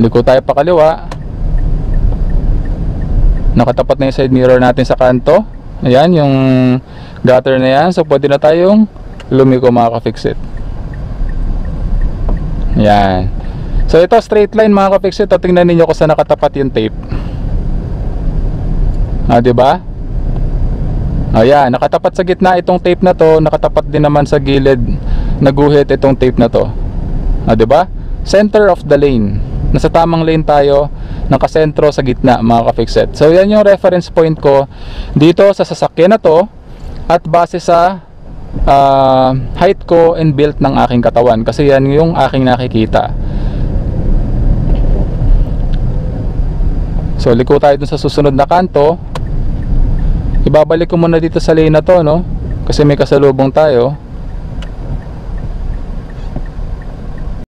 Liko tayo pa kaliwa. Nakatapat na yung side mirror natin sa kanto. Ayan, yung gutter na yan. So, pwede na tayong lumiko mga ka-fixit. Ayan. So, ito straight line mga ka-fixit. O, tingnan ninyo kung saan nakatapat yung tape. Ah, diba? Ayan, nakatapat sa gitna itong tape na to. Nakatapat din naman sa gilid na guhit itong tape na to. Ah, diba? Center of the lane. Nasa tamang lane tayo, nakasentro sa gitna mga ka-fixit. So yan yung reference point ko dito sa sasakyan na to at base sa height ko and build ng aking katawan, kasi yan yung aking nakikita. So liko tayo dun sa susunod na kanto. Ibabalik ko muna dito sa lane na to, no? Kasi may kasalubong tayo.